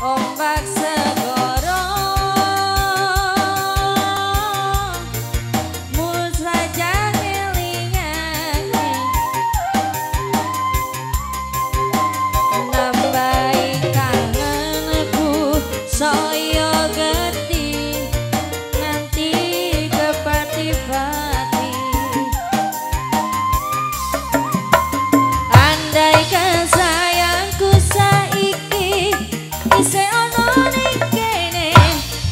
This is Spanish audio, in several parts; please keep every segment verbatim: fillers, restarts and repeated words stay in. ombak segorong mul saja ngelingai nambahi kangenku soyo geti nanti kepati-pati andai kesayangku saiki isih ono ning kene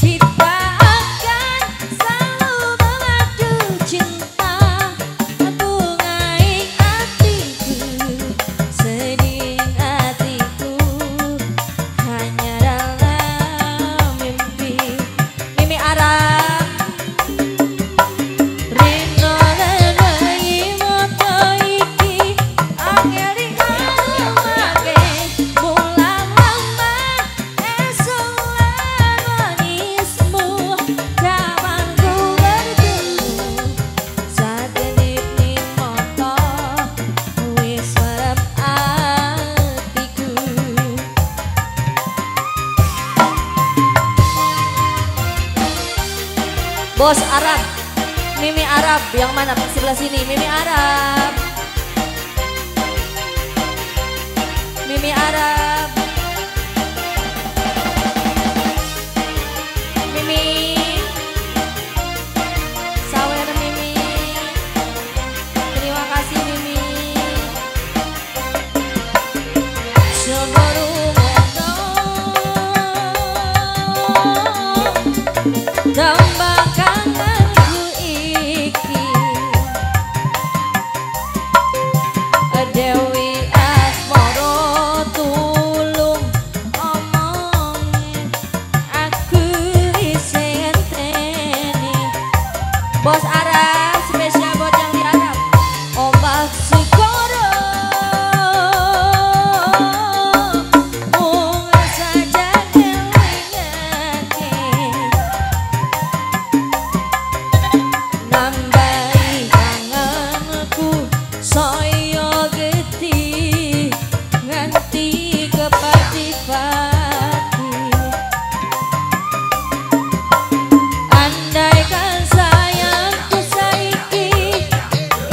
kita akan selalu mengadu cinta bungai hatiku sedih hatiku hanya dalam mimpi mimpi arah Rino lelei moto iki angel dialu make mulang lama esulan manismu jamanku bertemu sadenik ning moto wis warap atiku. Bos Arab, Mimi Arab, yang mana sebelah sini? Mimi Arab, Mimi Arab, Mimi, sawer Mimi, terima kasih Mimi. Sebaru mono, tambah kangenku iki, Dewi Asmoro tulung omong aku isih enteni. Bos Arab spesial buat yang di Arab, ombak segoro mung saja ngelingi nambahi kangenku soyo geti nganti kepati-pati andai kan sayangku saiki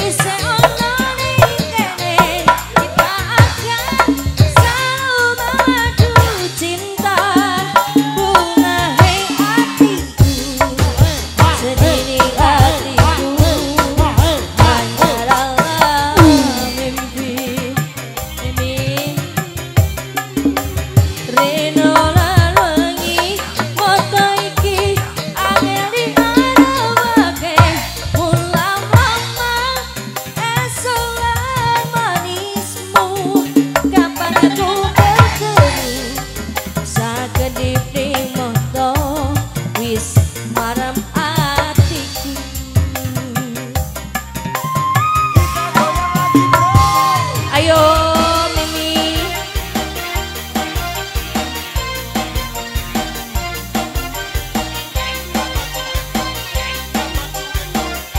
isih ono ning kene kita akan selalu mengadu cinta bunga hei hatiku sedini hatiku hanya dalam mimpi mimpi Rino lalengi moto iki angel diarahake mulang lama esulan manismu kapan aku bertemu sakedip ning moto wis marem atiku. Ayo Mimi,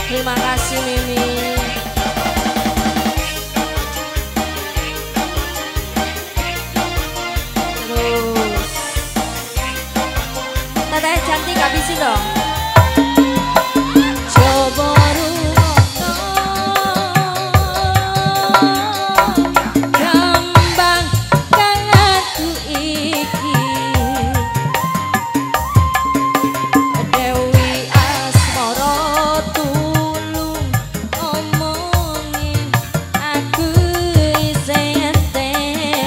terima kasih Mimi. Terus teteh cantik habisin dong. Coba rumono kembang kangenku iki Dewi Asmoro tulung omongi aku isih enteni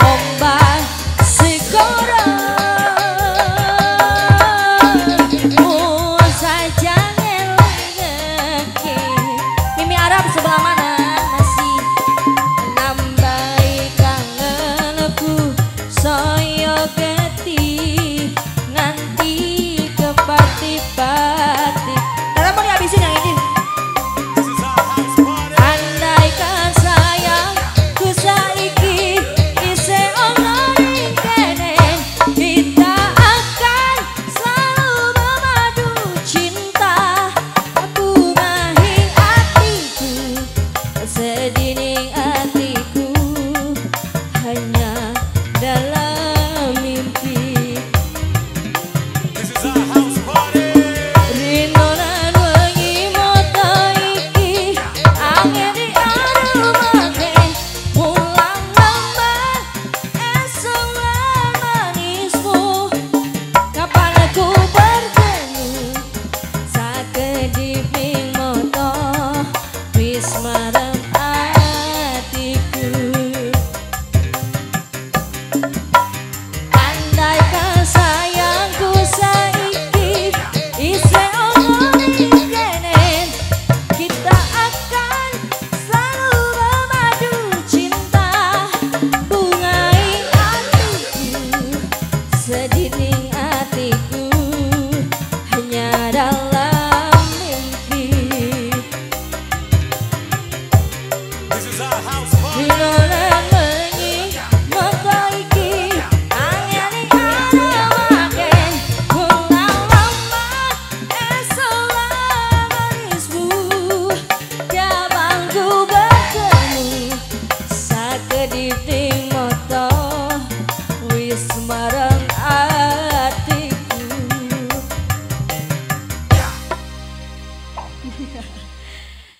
ombak segoro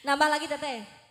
Nambah lagi teteh.